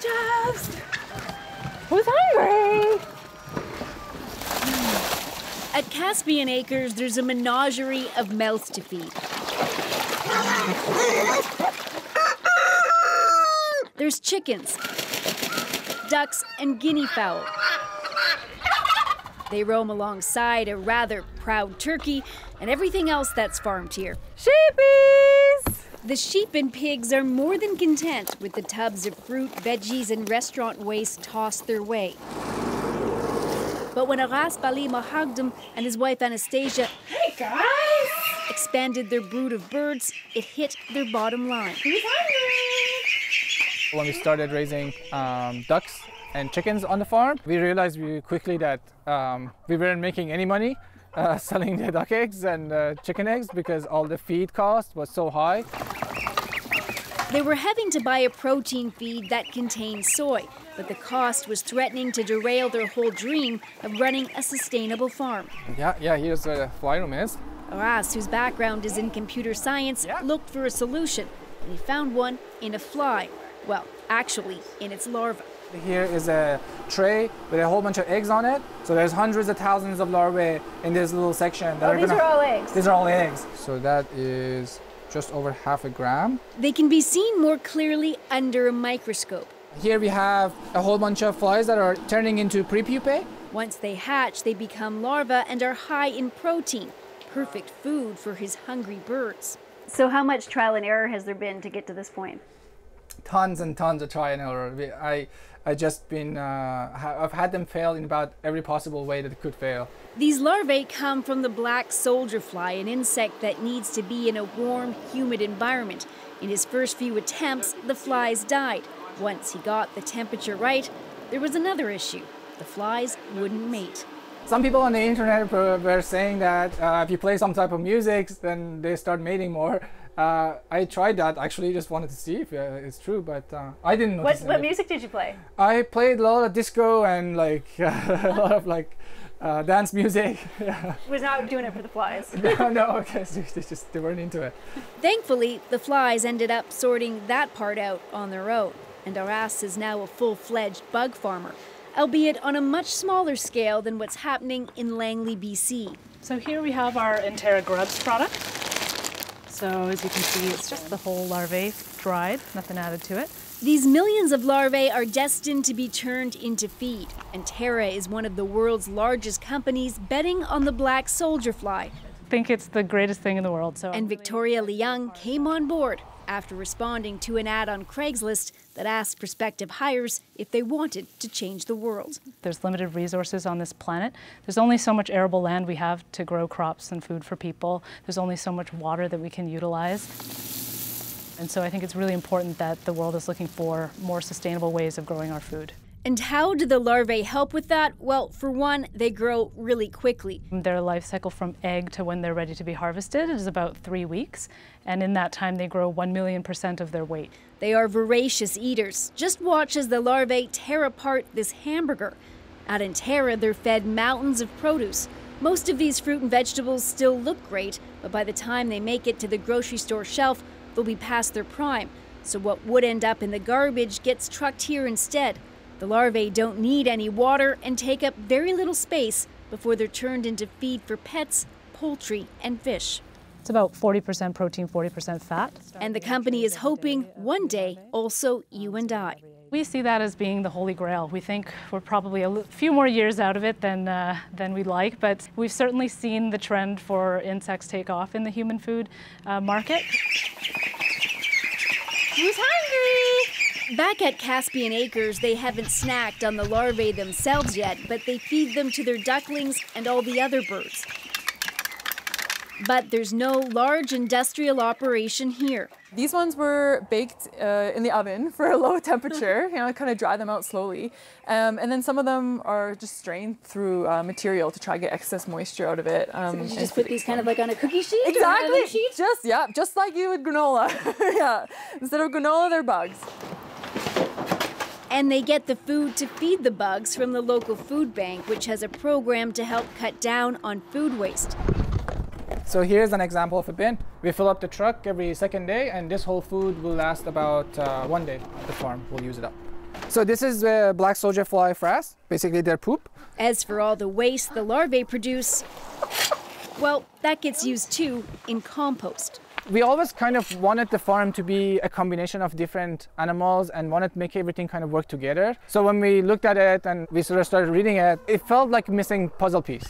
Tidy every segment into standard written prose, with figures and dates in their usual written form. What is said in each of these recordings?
digest. Who's hungry? At Caspian Acres, there's a menagerie of mouths to feed. There's chickens, ducks, and guinea fowl. They roam alongside a rather proud turkey and everything else that's farmed here. Sheepies! The sheep and pigs are more than content with the tubs of fruit, veggies, and restaurant waste tossed their way. But when Aras Balimahagdem and his wife Anastasia expanded their brood of birds, it hit their bottom line. When we started raising ducks and chickens on the farm, we realized really quickly that we weren't making any money selling the duck eggs and chicken eggs because all the feed cost was so high. They were having to buy a protein feed that contained soy, but the cost was threatening to derail their whole dream of running a sustainable farm. Yeah, here's where the fly room is. Aras, whose background is in computer science, looked for a solution, and he found one in a fly. Well, actually, in its larva. Here is a tray with a whole bunch of eggs on it. So there's hundreds of thousands of larvae in this little section. These are all eggs. These are all eggs. So that is just over half a gram. They can be seen more clearly under a microscope. Here we have a whole bunch of flies that are turning into prepupae. Once they hatch, they become larvae and are high in protein, perfect food for his hungry birds. So how much trial and error has there been to get to this point? Tons and tons of trial and error. I've had them fail in about every possible way that it could fail. These larvae come from the black soldier fly, an insect that needs to be in a warm, humid environment. In his first few attempts, the flies died. Once he got the temperature right, there was another issue. The flies wouldn't mate. Some people on the internet were saying that if you play some type of music, then they start mating more. I tried that, actually, just wanted to see if it's true, but I didn't notice. What music did you play? I played a lot of disco and like a lot of like dance music. Was not doing it for the flies. No, because they weren't into it. Thankfully, the flies ended up sorting that part out on their own, and Aras is now a full-fledged bug farmer, albeit on a much smaller scale than what's happening in Langley, BC. So here we have our Enterra grubs product. So as you can see, it's just the whole larvae dried, nothing added to it. These millions of larvae are destined to be turned into feed. Enterra is one of the world's largest companies betting on the black soldier fly. I think it's the greatest thing in the world. And Victoria Leung came on board after responding to an ad on Craigslist that asked prospective hirers if they wanted to change the world. There's limited resources on this planet. There's only so much arable land we have to grow crops and food for people. There's only so much water that we can utilize. And so I think it's really important that the world is looking for more sustainable ways of growing our food. And how do the larvae help with that? Well, for one, they grow really quickly. Their life cycle from egg to when they're ready to be harvested is about 3 weeks. And in that time, they grow 1,000,000% of their weight. They are voracious eaters. Just watch as the larvae tear apart this hamburger. At Enterra, they're fed mountains of produce. Most of these fruit and vegetables still look great, but by the time they make it to the grocery store shelf, they'll be past their prime. So what would end up in the garbage gets trucked here instead. The larvae don't need any water and take up very little space before they're turned into feed for pets, poultry, and fish. It's about 40% protein, 40% fat. And the company is hoping one day also you and I. We see that as being the holy grail. We think we're probably a few more years out of it than we'd like, but we've certainly seen the trend for insects take off in the human food market. Who's hungry? Back at Caspian Acres, they haven't snacked on the larvae themselves yet, but they feed them to their ducklings and all the other birds. But there's no large industrial operation here. These ones were baked in the oven for a low temperature, kind of dry them out slowly. And then some of them are just strained through material to try to get excess moisture out of it. So did you just put these kind of like on a cookie sheet? Exactly, just like you would granola. Yeah, instead of granola, they're bugs. And they get the food to feed the bugs from the local food bank, which has a program to help cut down on food waste. So here's an example of a bin. We fill up the truck every second day, and this whole food will last about 1 day at the farm. We'll use it up. So this is the black soldier fly frass, basically their poop. As for all the waste the larvae produce, well, that gets used too in compost. We always kind of wanted the farm to be a combination of different animals and wanted to make everything kind of work together. So when we looked at it and we sort of started reading it, it felt like a missing puzzle piece.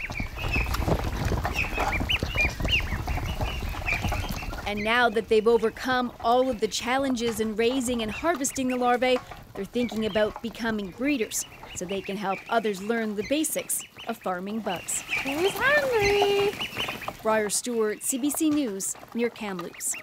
And now that they've overcome all of the challenges in raising and harvesting the larvae, they're thinking about becoming breeders so they can help others learn the basics of farming bugs. Who's hungry? Briar Stewart, CBC News, near Kamloops.